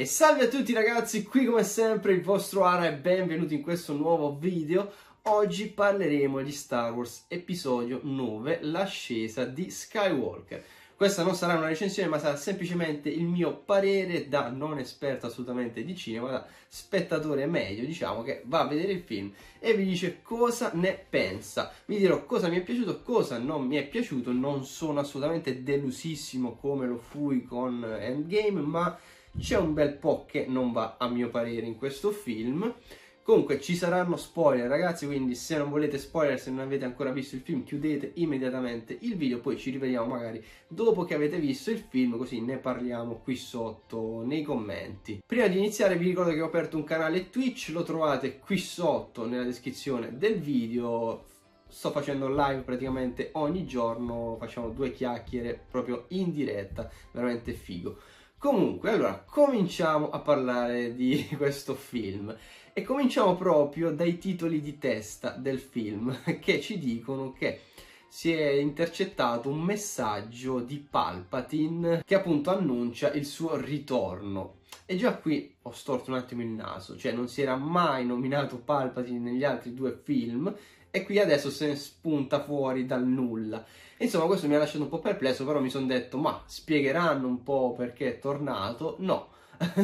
E salve a tutti ragazzi, qui come sempre il vostro Ara e benvenuti in questo nuovo video. Oggi parleremo di Star Wars Episodio 9, l'ascesa di Skywalker. Questa non sarà una recensione, ma sarà semplicemente il mio parere da non esperto assolutamente di cinema, da spettatore medio, diciamo, che va a vedere il film e vi dice cosa ne pensa. Vi dirò cosa mi è piaciuto, cosa non mi è piaciuto. Non sono assolutamente delusissimo come lo fui con Endgame, ma c'è un bel po' che non va a mio parere in questo film. Comunque ci saranno spoiler ragazzi, quindi se non volete spoiler, se non avete ancora visto il film, chiudete immediatamente il video. Poi ci rivediamo magari dopo che avete visto il film, così ne parliamo qui sotto nei commenti. Prima di iniziare vi ricordo che ho aperto un canale Twitch, lo trovate qui sotto nella descrizione del video. Sto facendo live praticamente ogni giorno, facciamo due chiacchiere proprio in diretta, veramente figo. Comunque, allora, cominciamo a parlare di questo film e cominciamo proprio dai titoli di testa del film che ci dicono che si è intercettato un messaggio di Palpatine che appunto annuncia il suo ritorno. E già qui ho storto un attimo il naso, cioè non si era mai nominato Palpatine negli altri due film e qui adesso se ne spunta fuori dal nulla. Insomma, questo mi ha lasciato un po' perplesso, però mi sono detto, ma spiegheranno un po' perché è tornato? No,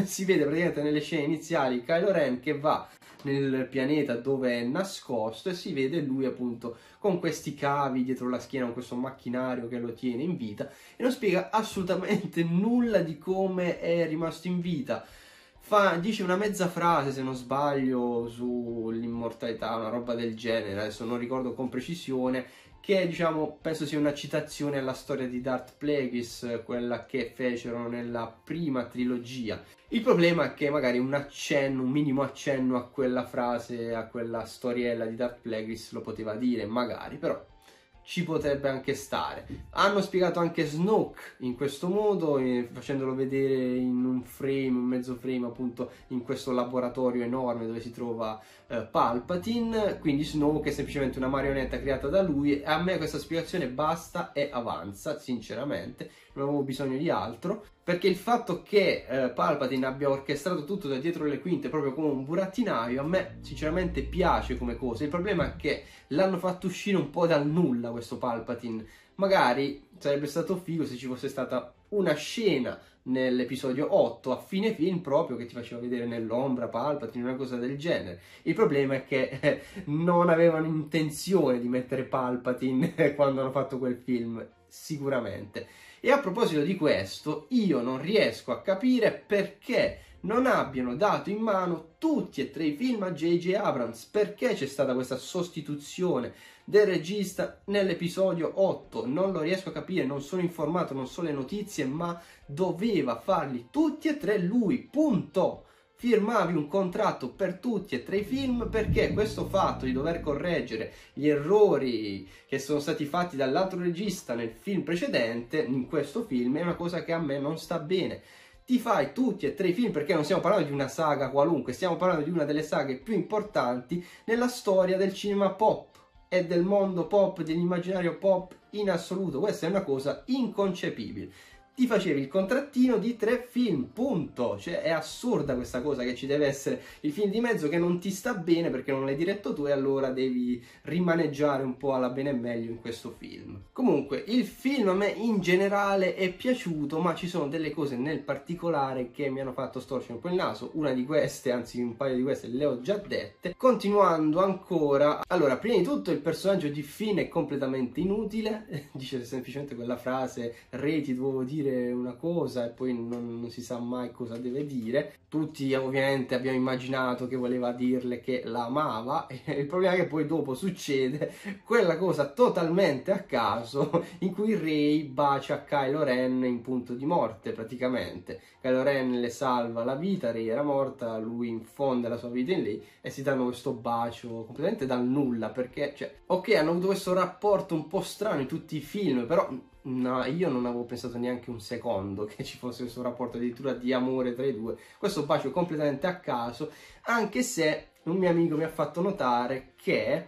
si vede praticamente nelle scene iniziali Kylo Ren che va nel pianeta dove è nascosto e si vede lui appunto con questi cavi dietro la schiena, con questo macchinario che lo tiene in vita, e non spiega assolutamente nulla di come è rimasto in vita. Dice una mezza frase, se non sbaglio, sull'immortalità, una roba del genere, adesso non ricordo con precisione, che diciamo penso sia una citazione alla storia di Darth Plagueis, quella che fecero nella prima trilogia. Il problema è che magari un accenno, un minimo accenno a quella frase, a quella storiella di Darth Plagueis lo poteva dire, magari, però ci potrebbe anche stare. Hanno spiegato anche Snoke in questo modo, facendolo vedere in un frame, un mezzo frame appunto, in questo laboratorio enorme dove si trova Palpatine. Quindi Snoke è semplicemente una marionetta creata da lui. A me questa spiegazione basta e avanza, sinceramente non avevo bisogno di altro, perché il fatto che Palpatine abbia orchestrato tutto da dietro le quinte proprio come un burattinaio, a me sinceramente piace come cosa. Il problema è che l'hanno fatto uscire un po' dal nulla questo Palpatine. Magari sarebbe stato figo se ci fosse stata una scena nell'episodio 8 a fine film proprio che ti faceva vedere nell'ombra Palpatine, una cosa del genere. Il problema è che non avevano intenzione di mettere Palpatine quando hanno fatto quel film, sicuramente. E a proposito di questo, io non riesco a capire perché non abbiano dato in mano tutti e tre i film a J.J. Abrams. Perché c'è stata questa sostituzione del regista nell'episodio 8? Non lo riesco a capire, non sono informato, non so le notizie, ma doveva farli tutti e tre lui, punto. Firmavi un contratto per tutti e tre i film, perché questo fatto di dover correggere gli errori che sono stati fatti dall'altro regista nel film precedente, in questo film, è una cosa che a me non sta bene. Ti fai tutti e tre i film, perché non stiamo parlando di una saga qualunque, stiamo parlando di una delle saghe più importanti nella storia del cinema pop e del mondo pop, dell'immaginario pop in assoluto. Questa è una cosa inconcepibile. Ti facevi il contrattino di tre film, punto. Cioè è assurda questa cosa che ci deve essere il film di mezzo che non ti sta bene perché non l'hai diretto tu e allora devi rimaneggiare un po' alla bene e meglio in questo film. Comunque il film a me in generale è piaciuto, ma ci sono delle cose nel particolare che mi hanno fatto storcere un po' il naso. Una di queste, anzi un paio di queste le ho già dette. Continuando ancora, allora prima di tutto il personaggio di Finn è completamente inutile, dice semplicemente quella frase "Re, ti dovevo dire una cosa" e poi non si sa mai cosa deve dire. Tutti ovviamente abbiamo immaginato che voleva dirle che la amava, e il problema è che poi dopo succede quella cosa totalmente a caso in cui Rey bacia Kylo Ren in punto di morte praticamente. Kylo Ren le salva la vita, Rey era morta, lui infonde la sua vita in lei e si danno questo bacio completamente dal nulla, perché cioè, ok, hanno avuto questo rapporto un po' strano in tutti i film, però no, io non avevo pensato neanche un secondo che ci fosse questo rapporto addirittura di amore tra i due. Questo bacio completamente a caso, anche se un mio amico mi ha fatto notare che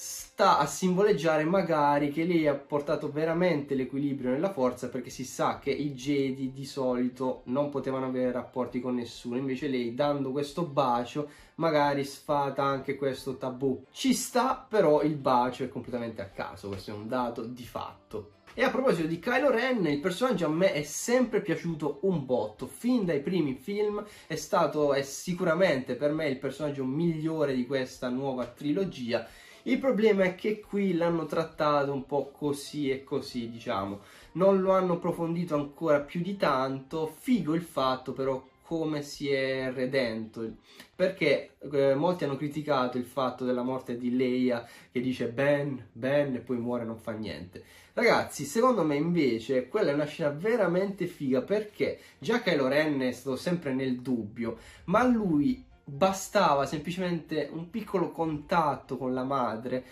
sta a simboleggiare magari che lei ha portato veramente l'equilibrio nella forza, perché si sa che i Jedi di solito non potevano avere rapporti con nessuno, invece lei dando questo bacio magari sfata anche questo tabù. Ci sta, però il bacio è completamente a caso, questo è un dato di fatto. E a proposito di Kylo Ren, il personaggio a me è sempre piaciuto un botto, fin dai primi film è sicuramente per me il personaggio migliore di questa nuova trilogia. Il problema è che qui l'hanno trattato un po' così e così, diciamo, non lo hanno approfondito ancora più di tanto. Figo il fatto però come si è redento, perché molti hanno criticato il fatto della morte di Leia che dice Ben e poi muore e non fa niente. Ragazzi, secondo me invece quella è una scena veramente figa, perché già Kylo Ren è stato sempre nel dubbio, ma lui bastava semplicemente un piccolo contatto con la madre,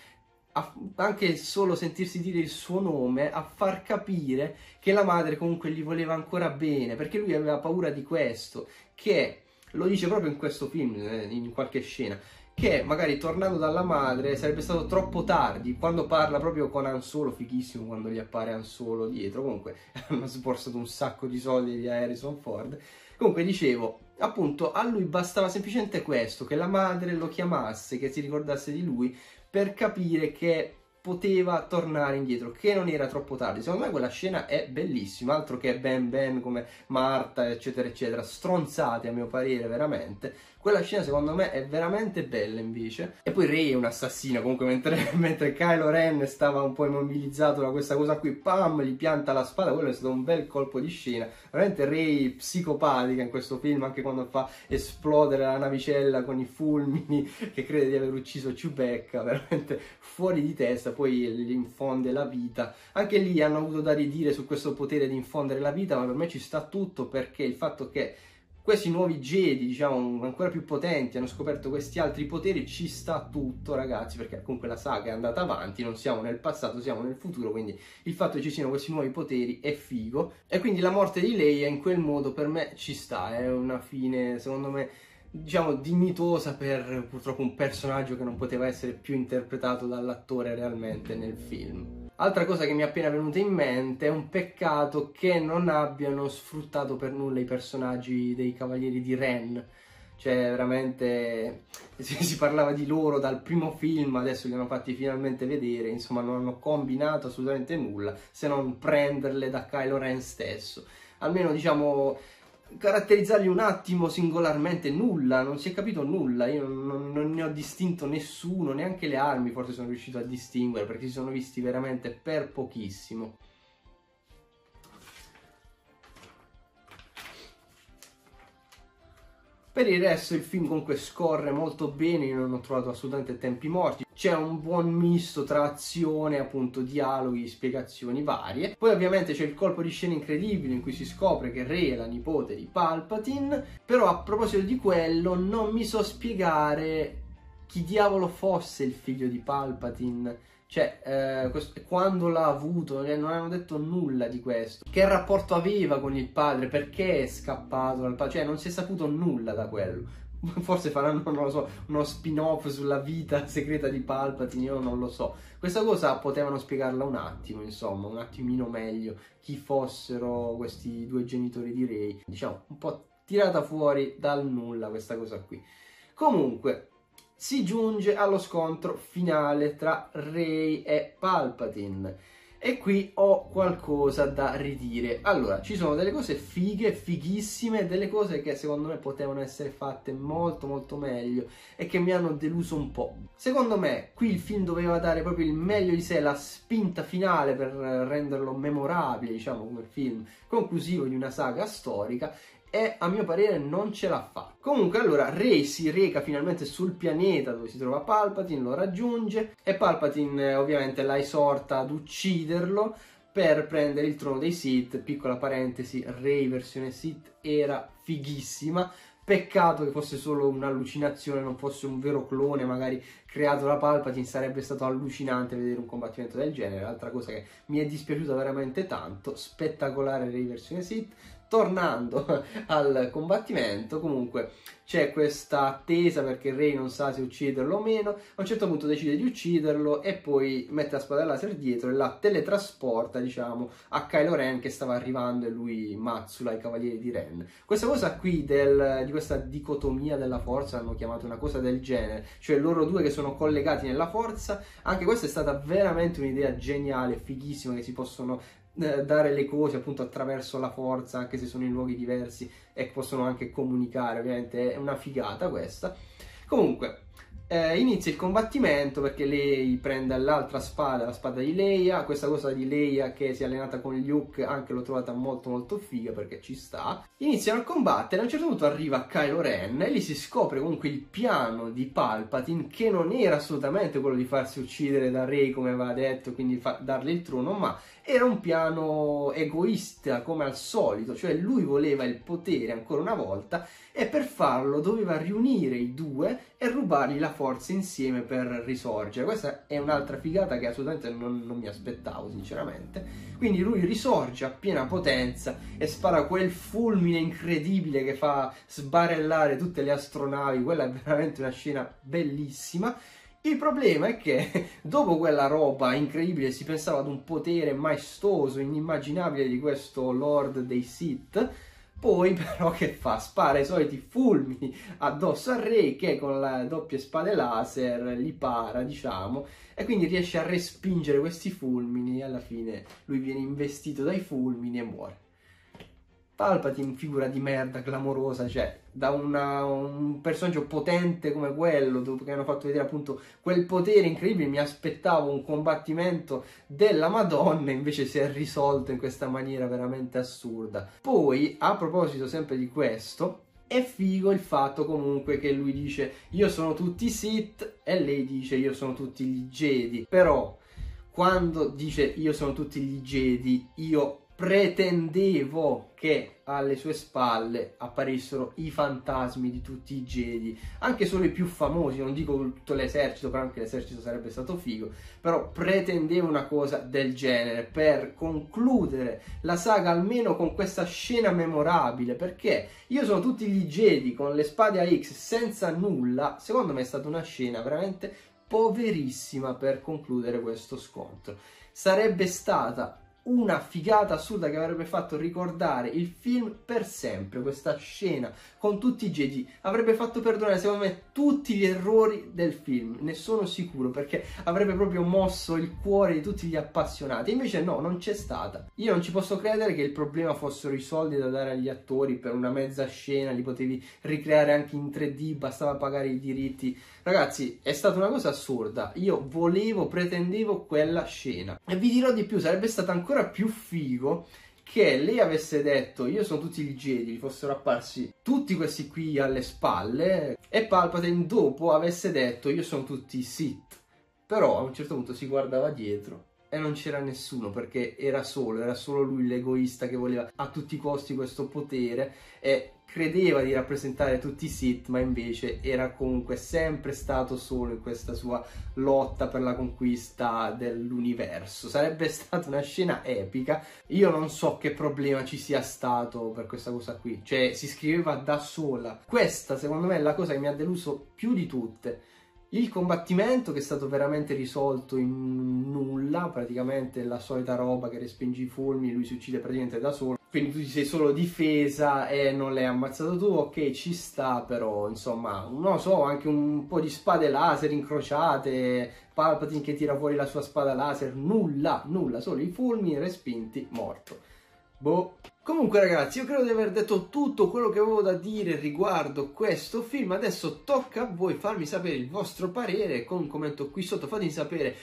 anche solo sentirsi dire il suo nome, a far capire che la madre comunque gli voleva ancora bene, perché lui aveva paura di questo, che lo dice proprio in questo film, in qualche scena, che magari tornando dalla madre sarebbe stato troppo tardi, quando parla proprio con Han Solo, fighissimo quando gli appare Han Solo dietro, comunque hanno sborsato un sacco di soldi di Harrison Ford. Comunque dicevo, appunto, a lui bastava semplicemente questo, che la madre lo chiamasse, che si ricordasse di lui, per capire che poteva tornare indietro, che non era troppo tardi. Secondo me quella scena è bellissima, altro che Ben come Marta eccetera eccetera, stronzate a mio parere veramente. Quella scena secondo me è veramente bella invece. E poi Rey è un assassino, comunque mentre Kylo Ren stava un po' immobilizzato da questa cosa qui, pam, gli pianta la spada, quello è stato un bel colpo di scena. Veramente Rey psicopatica in questo film, anche quando fa esplodere la navicella con i fulmini, che crede di aver ucciso Chewbacca, veramente fuori di testa, poi gli infonde la vita. Anche lì hanno avuto da ridire su questo potere di infondere la vita, ma per me ci sta tutto, perché il fatto che questi nuovi Jedi, diciamo, ancora più potenti, hanno scoperto questi altri poteri, ci sta tutto ragazzi, perché comunque la saga è andata avanti, non siamo nel passato, siamo nel futuro, quindi il fatto che ci siano questi nuovi poteri è figo. E quindi la morte di Leia in quel modo per me ci sta, è una fine secondo me, diciamo, dignitosa per purtroppo un personaggio che non poteva essere più interpretato dall'attore realmente nel film. Altra cosa che mi è appena venuta in mente è un peccato che non abbiano sfruttato per nulla i personaggi dei Cavalieri di Ren. Cioè veramente si parlava di loro dal primo film, adesso li hanno fatti finalmente vedere, insomma non hanno combinato assolutamente nulla se non prenderle da Kylo Ren stesso. Almeno diciamo caratterizzarli un attimo singolarmente, nulla, non si è capito nulla, io non ne ho distinto nessuno, neanche le armi forse sono riuscito a distinguere, perché si sono visti veramente per pochissimo. Per il resto il film comunque scorre molto bene, io non ho trovato assolutamente tempi morti. C'è un buon misto tra azione, appunto, dialoghi, spiegazioni varie. Poi ovviamente c'è il colpo di scena incredibile in cui si scopre che Rey è la nipote di Palpatine. Però a proposito di quello non mi so spiegare chi diavolo fosse il figlio di Palpatine. Cioè, quando l'ha avuto, non hanno detto nulla di questo. Che rapporto aveva con il padre, perché è scappato dal padre, cioè non si è saputo nulla da quello. Forse faranno, non lo so, uno spin-off sulla vita segreta di Palpatine, io non lo so. Questa cosa potevano spiegarla un attimo, insomma, un attimino meglio, chi fossero questi due genitori di Rey. Diciamo, un po' tirata fuori dal nulla questa cosa qui. Comunque, si giunge allo scontro finale tra Rey e Palpatine. E qui ho qualcosa da ridire. Allora, ci sono delle cose fighe, fighissime, delle cose che secondo me potevano essere fatte molto molto meglio e che mi hanno deluso un po'. Secondo me qui il film doveva dare proprio il meglio di sé, la spinta finale per renderlo memorabile, diciamo, come film conclusivo di una saga storica, e a mio parere non ce l'ha fatta. Comunque allora Rey si reca finalmente sul pianeta dove si trova Palpatine, lo raggiunge e Palpatine ovviamente la esorta ad ucciderlo per prendere il trono dei Sith. Piccola parentesi, Rey versione Sith era fighissima, peccato che fosse solo un'allucinazione, non fosse un vero clone magari creato da Palpatine, sarebbe stato allucinante vedere un combattimento del genere. Altra cosa che mi è dispiaciuta veramente tanto, spettacolare Rey versione Sith, Tornando al combattimento, comunque c'è questa attesa perché Rey non sa se ucciderlo o meno. A un certo punto decide di ucciderlo e poi mette la spada laser dietro e la teletrasporta, diciamo, a Kylo Ren che stava arrivando e lui mazzula i Cavalieri di Ren. Questa cosa qui di questa dicotomia della forza, l'hanno chiamata una cosa del genere, cioè loro due che sono collegati nella forza, anche questa è stata veramente un'idea geniale, fighissima, che si possono dare le cose appunto attraverso la forza, anche se sono in luoghi diversi, e possono anche comunicare, ovviamente è una figata questa. Comunque inizia il combattimento perché lei prende l'altra spada, la spada di Leia. Questa cosa di Leia che si è allenata con Luke anche l'ho trovata molto molto figa, perché ci sta. Iniziano a combattere, a un certo punto arriva Kylo Ren e lì si scopre comunque il piano di Palpatine, che non era assolutamente quello di farsi uccidere da Rey come aveva detto, quindi darle il trono, ma era un piano egoista come al solito, cioè lui voleva il potere ancora una volta e per farlo doveva riunire i due e rubargli la forza insieme per risorgere. Questa è un'altra figata che assolutamente non mi aspettavo sinceramente. Quindi lui risorge a piena potenza e spara quel fulmine incredibile che fa sbarellare tutte le astronavi. Quella è veramente una scena bellissima. Il problema è che dopo quella roba incredibile, si pensava ad un potere maestoso, inimmaginabile di questo Lord dei Sith. Poi però che fa? Spara i soliti fulmini addosso a Rey che con le doppie spade laser li para, diciamo, e quindi riesce a respingere questi fulmini e alla fine lui viene investito dai fulmini e muore. Palpatine, figura di merda clamorosa, cioè da un personaggio potente come quello, dopo che hanno fatto vedere appunto quel potere incredibile, mi aspettavo un combattimento della Madonna, invece si è risolto in questa maniera veramente assurda. Poi, a proposito sempre di questo, è figo il fatto comunque che lui dice io sono tutti Sith e lei dice io sono tutti gli Jedi, però quando dice io sono tutti gli Jedi, io pretendevo che alle sue spalle apparissero i fantasmi di tutti i Jedi, anche solo i più famosi, non dico tutto l'esercito, però anche l'esercito sarebbe stato figo, però pretendevo una cosa del genere per concludere la saga almeno con questa scena memorabile, perché io sono tutti gli Jedi con le spade a X senza nulla, secondo me è stata una scena veramente poverissima per concludere questo scontro. Sarebbe stata una figata assurda che avrebbe fatto ricordare il film per sempre, questa scena con tutti i Jedi avrebbe fatto perdonare secondo me tutti gli errori del film, ne sono sicuro, perché avrebbe proprio mosso il cuore di tutti gli appassionati. Invece no, non c'è stata. Io non ci posso credere che il problema fossero i soldi da dare agli attori per una mezza scena, li potevi ricreare anche in 3D, bastava pagare i diritti. Ragazzi, è stata una cosa assurda, io pretendevo quella scena. E vi dirò di più, sarebbe stata ancora più figo che lei avesse detto io sono tutti gli Jedi, gli fossero apparsi tutti questi qui alle spalle e Palpatine dopo avesse detto io sono tutti Sith, però a un certo punto si guardava dietro e non c'era nessuno, perché era solo lui l'egoista che voleva a tutti i costi questo potere e credeva di rappresentare tutti i Sith, ma invece era comunque sempre stato solo in questa sua lotta per la conquista dell'universo. Sarebbe stata una scena epica. Io non so che problema ci sia stato per questa cosa qui, cioè si scriveva da sola. Questa secondo me è la cosa che mi ha deluso più di tutte. Il combattimento che è stato veramente risolto in nulla, praticamente la solita roba che respingi i fulmini, lui si uccide praticamente da solo. Quindi tu ti sei solo difesa e non l'hai ammazzato tu, ok, ci sta, però insomma, non lo so, anche un po' di spade laser incrociate, Palpatine che tira fuori la sua spada laser, nulla, solo i fulmini respinti, morto. Boh. Comunque ragazzi, io credo di aver detto tutto quello che avevo da dire riguardo questo film. Adesso tocca a voi farmi sapere il vostro parere con un commento qui sotto. Fatemi sapere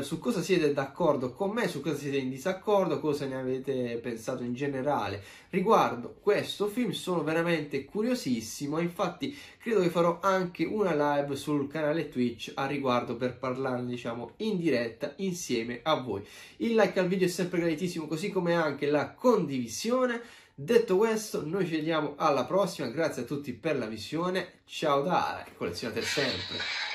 su cosa siete d'accordo con me, su cosa siete in disaccordo, cosa ne avete pensato in generale riguardo questo film. Sono veramente curiosissimo, infatti credo che farò anche una live sul canale Twitch a riguardo per parlarne, diciamo, in diretta insieme a voi. Il like al video è sempre graditissimo, così come anche la condivisione. Detto questo, noi ci vediamo alla prossima, grazie a tutti per la visione, ciao da Ale, collezionate sempre!